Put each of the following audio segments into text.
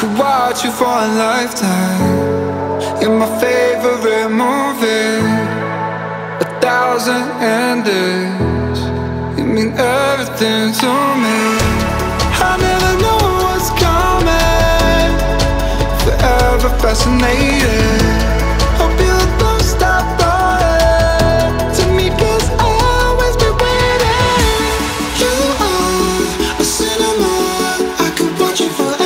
could watch you for a lifetime. You're my favorite movie, 1,000 endings. You mean everything to me. I never know what's coming, forever fascinated. Hope you don't stop falling to me, 'cause I'll always be waiting. You are a cinema, I could watch you forever.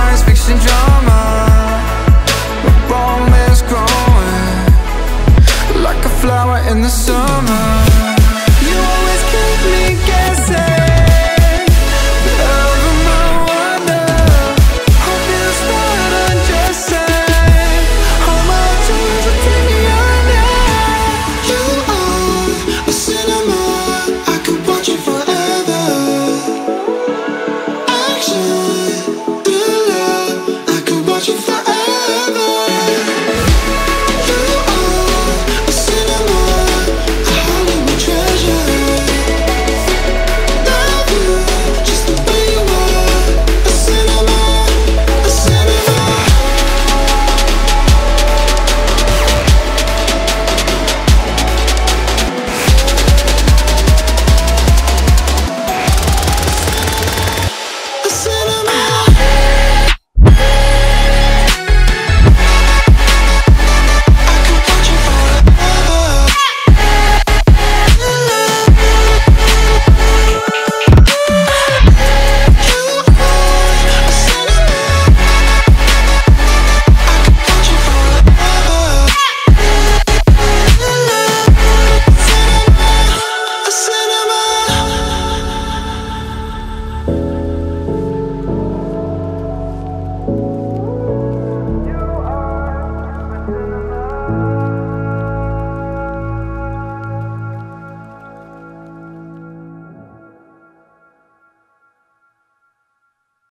Science fiction drama, my bone is growing like a flower in the summer. You always keep me